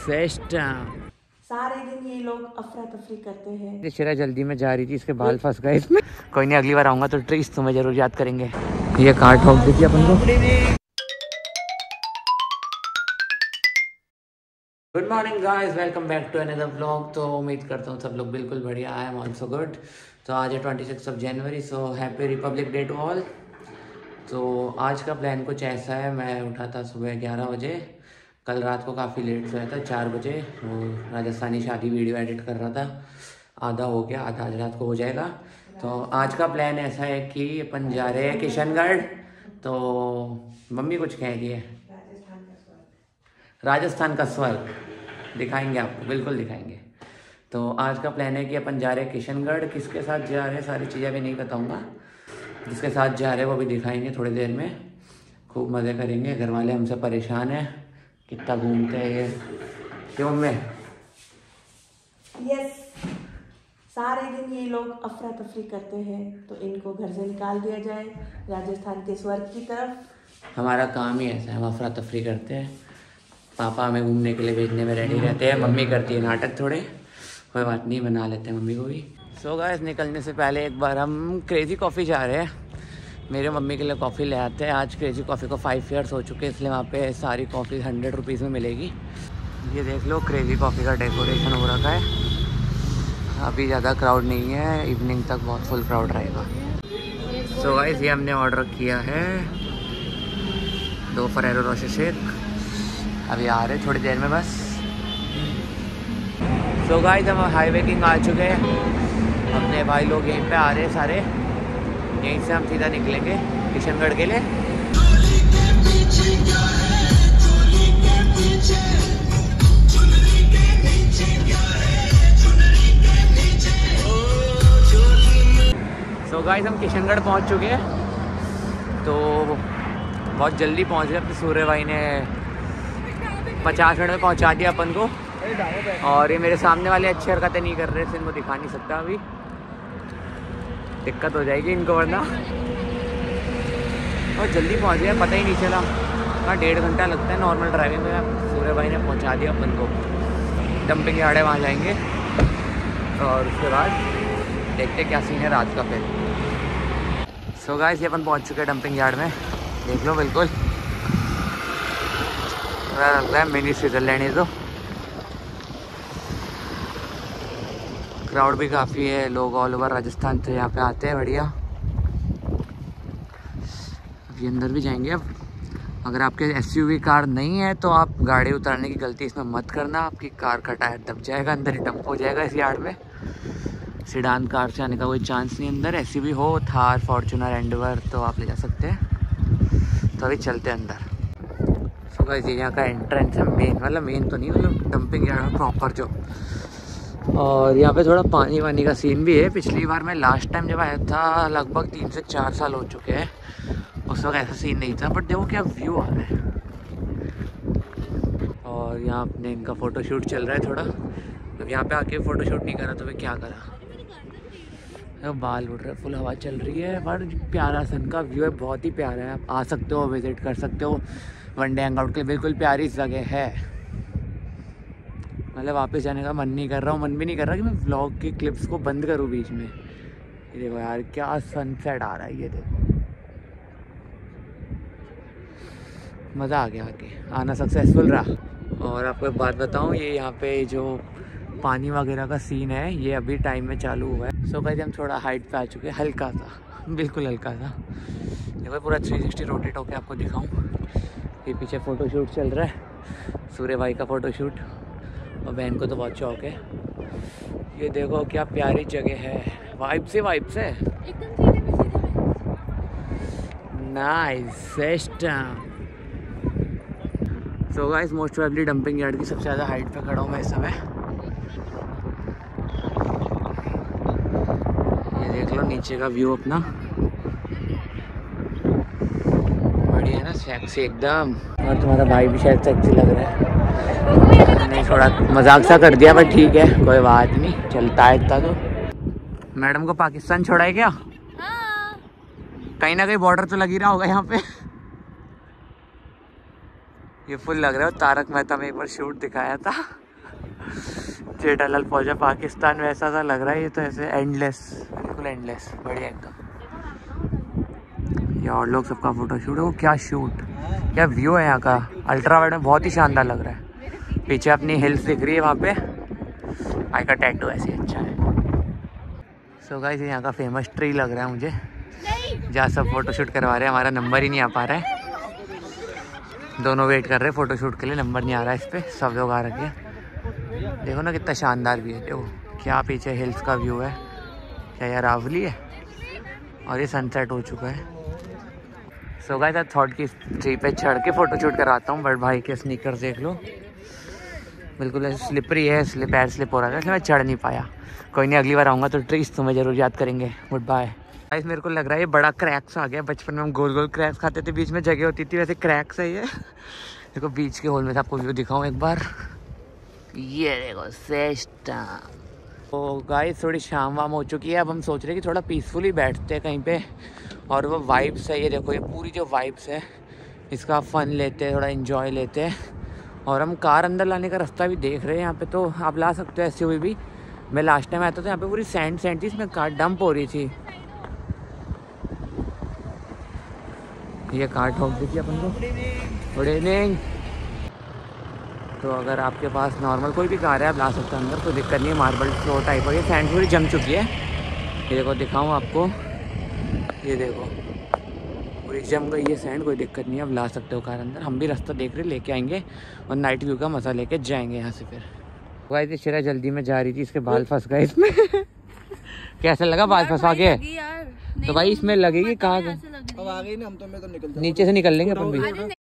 सारे दिन ये लोग अफरा तफरी करते हैं। दिशा जल्दी में जा रही थी, इसके बाल फंस गए इसमें। कोई नहीं, अगली बार आऊंगा तो ट्रिक्स तुम्हें जरूर याद करेंगे। ये कार ठोक दी थी अपन को। Good morning guys, welcome back to another vlog. तो उम्मीद करता हूँ सब लोग बिल्कुल बढ़िया। I am also good. तो आज है 26 जनवरी, so happy Republic day to all. तो आज का प्लान कुछ ऐसा है, मैं उठा था सुबह 11 बजे, कल रात को काफ़ी लेट सोया था 4 बजे। राजस्थानी शादी वीडियो एडिट कर रहा था, आधा हो गया, आधा आज रात को हो जाएगा। तो आज का प्लान ऐसा है कि अपन जा रहे हैं किशनगढ़। तो मम्मी कुछ कह रही है राजस्थान का स्वर्ग दिखाएंगे आपको, बिल्कुल दिखाएंगे। तो आज का प्लान है कि अपन जा रहे हैं किशनगढ़। किसके साथ जा रहे हैं सारी चीज़ें भी नहीं बताऊंगा, जिसके साथ जा रहे हैं वो भी दिखाएंगे थोड़ी देर में। खूब मज़े करेंगे। घर वाले हमसे परेशान हैं, कितना घूमते हैं ये क्यों में। यस, सारे दिन ये लोग अफरा तफरी करते हैं, तो इनको घर से निकाल दिया जाए राजस्थान के स्वर्ग की तरफ। हमारा काम ही ऐसा है, हम अफरा तफरी करते हैं। पापा हमें घूमने के लिए भेजने में रेडी रहते हैं, मम्मी करती है नाटक थोड़े। कोई बात नहीं, बना लेते हैं मम्मी को भी। सो गाइस, निकलने से पहले एक बार हम क्रेज़ी कॉफ़ी जा रहे हैं, मेरे मम्मी के लिए कॉफ़ी ले आते हैं। आज क्रेज़ी कॉफ़ी को 5 ईयर्स हो चुके हैं, इसलिए वहाँ पे सारी कॉफ़ी 100 रुपीज़ में मिलेगी। ये देख लो, क्रेज़ी कॉफ़ी का डेकोरेशन हो रखा है। अभी ज़्यादा क्राउड नहीं है, इवनिंग तक बहुत फुल क्राउड रहेगा। सो गाइस, ये हमने ऑर्डर किया है 2 फेरेरो रोशर शेक। अभी आ रहे थोड़ी देर में बस। सो गाइस, हम हाईवे किंग आ चुके हैं। अपने भाई लोग यहीं पे आ रहे हैं सारे, यहीं से हम सीधा निकलेंगे किशनगढ़ के लिए। सो गाइस, हम किशनगढ़ पहुंच चुके हैं। तो बहुत जल्दी पहुंच गए। अपने सूर्य भाई ने 50 मिनट में पहुंचा दिया अपन को। और ये मेरे सामने वाले अच्छी हरकतें नहीं कर रहे, इसलिए इनको दिखा नहीं सकता, अभी दिक्कत हो जाएगी इनको वरना। और जल्दी पहुंच गया, पता ही नहीं चला। हाँ, 1.5 घंटा लगता है नॉर्मल ड्राइविंग में, सूर्य भाई ने पहुंचा दिया अपन को। डंपिंग यार्ड है, वहाँ जाएंगे और उसके बाद देखते क्या सीन है रात का फिर। सो गाइस, ये अपन पहुँच चुके हैं डंपिंग यार्ड में, देख लो। बिल्कुल लगता है मिनी स्विट्जरलैंड है। तो क्राउड भी काफ़ी है, लोग ऑल ओवर राजस्थान तो यहाँ पे आते हैं। बढ़िया। अभी अंदर भी जाएंगे। अब अगर आपके एसयूवी कार नहीं है तो आप गाड़ी उतारने की गलती इसमें मत करना, आपकी कार का टायर दब जाएगा, अंदर ही डंप हो जाएगा इस यार्ड में। सिडान कार से आने का कोई चांस नहीं अंदर। एसयूवी हो, थार, फॉर्चुनर, एंडवर तो आप ले जा सकते हैं। तो अभी चलते हैं अंदर। वैसे यहाँ का एंट्रेंस है मेन वाला, मेन तो नहीं मतलब डंपिंग यार्ड प्रॉपर जो। और यहाँ पे थोड़ा पानी वानी का सीन भी है। पिछली बार मैं लास्ट टाइम जब आया था, लगभग 3 से 4 साल हो चुके हैं, उस वक्त ऐसा सीन नहीं था। बट देखो क्या व्यू आ रहा है। और यहाँ अपने इनका फ़ोटोशूट चल रहा है थोड़ा। तो यहाँ पे आके फ़ोटोशूट नहीं करा तो मैं क्या करा। तो बाल उड़ रहे, फुल हवा चल रही है, पर प्यारा सन का व्यू है, बहुत ही प्यारा है। आप आ सकते हो, विज़िट कर सकते हो। वन डे हैंगआउट के लिए बिल्कुल प्यारी जगह है। मतलब वापस जाने का मन नहीं कर रहा हूँ, मन भी नहीं कर रहा कि मैं व्लॉग की क्लिप्स को बंद करूँ बीच में। ये देखो यार, क्या सनसेट आ रहा है। ये देखो, मज़ा आ गया। आगे आना सक्सेसफुल रहा। और आपको एक बात बताऊँ, ये यहाँ पे जो पानी वगैरह का सीन है, ये अभी टाइम में चालू हुआ है। सो गाइस, हम थोड़ा हाइट पे आ चुके हैं, हल्का सा, बिल्कुल हल्का सा। देखो पूरा 360 रोटेट होकर आपको दिखाऊँ। ये पीछे फ़ोटोशूट चल रहा है, सूर्य भाई का फ़ोटोशूट, और बहन को तो बहुत शौक है। ये देखो क्या प्यारी जगह है, वाइब्स ही वाइब्स है। Nice system. So guys, most probably dumping yard की सबसे ज़्यादा हाइट पे खड़ा हूँ मैं इस समय। ये देख लो नीचे का व्यू अपना, सेक्सी एकदम। और तुम्हारा भाई भी शायद सेक्सी लग रहा है। नहीं, थोड़ा मजाक सा कर दिया, पर ठीक है, कोई बात नहीं, चलता है इतना तो। मैडम को पाकिस्तान छोड़ा है क्या? हाँ। कहीं ना कहीं बॉर्डर तो लग ही रहा होगा यहाँ पे। ये फुल लग रहा है। तारक मेहता में एक बार शूट दिखाया था, जेठालाल पहुँचा पाकिस्तान में, ऐसा सा लग रहा है ये तो, ऐसे एंडलेस, बिल्कुल एंडलेस, बढ़िया एकदम। ये और लोग सबका फोटो शूट है, वो क्या शूट, क्या व्यू है यहाँ का, अल्ट्रा वाइड में बहुत ही शानदार लग रहा है। पीछे अपनी हिल्स दिख रही है वहाँ पे, आई का टैटू ऐसे अच्छा है। सो गाइस यहाँ का फेमस ट्री लग रहा है मुझे, जहाँ सब फ़ोटोशूट करवा रहे हैं। हमारा नंबर ही नहीं आ पा रहा है, दोनों वेट कर रहे हैं फ़ोटोशूट के लिए, नंबर नहीं आ रहा है इस पर। सब लोग आ रखे हैं, देखो ना कितना शानदार भी है। देखो क्या पीछे हिल्स का व्यू है, क्या यार अरावली है, और ये सनसेट हो चुका है। सो गाइस आज थॉट की ट्री पे चढ़ के फ़ोटोशूट कराता हूँ, बट भाई के स्नीकर्स देख लो, बिल्कुल स्लिपरी है, इसलिए पैर स्लिप हो रहा था, इसलिए मैं चढ़ नहीं पाया। कोई नहीं, अगली बार आऊँगा तो ट्रिक्स तुम्हें ज़रूर याद करेंगे। Good bye. गाइस मेरे को लग रहा है ये बड़ा क्रैक्स आ गया, बचपन में हम गोल गोल क्रैक्स खाते थे, बीच में जगह होती थी, वैसे क्रैक्स है ये। देखो बीच के होल में से आपको व्यू दिखाऊं एक बार, ये देखो श्रेष्ठ। तो गाइस थोड़ी शाम वाम हो चुकी है, अब हम सोच रहे हैं कि थोड़ा पीसफुली बैठते हैं कहीं पे, और वो वाइब्स है, ये देखो, ये पूरी जो वाइब्स है इसका फ़न लेते हैं, थोड़ा इन्जॉय लेते हैं। और हम कार अंदर लाने का रास्ता भी देख रहे हैं यहाँ पर, तो आप ला सकते हो ऐसी हुई भी। मैं लास्ट टाइम आया था तो यहाँ पर पूरी सैंड थी, इसमें कार डंप हो रही थी। ये कार्ड ठोक दी थी अपन को। Good evening. तो अगर आपके पास नॉर्मल कोई भी कार है आप ला सकते हैं अंदर, कोई दिक्कत नहीं है। मार्बल फ्लोर टाइप है, सैंड पूरी जम चुकी है, ये देखो दिखाऊँ आपको, ये देखो पूरी जम गई है सैंड, कोई दिक्कत नहीं है, आप ला सकते हो कार अंदर। हम भी रास्ता देख रहे लेके आएंगे, और नाइट व्यू का मजा लेके जाएंगे यहाँ से। फिर गाइस ये शिरा जल्दी में जा रही थी, इसके बाल फंस गए इसमें। कैसा लगा बाल फंसा के? तो भाई इसमें लगेगी, कहाँ गई ना, हम तो मैं तो निकल नीचे से निकल लेंगे अपन भी।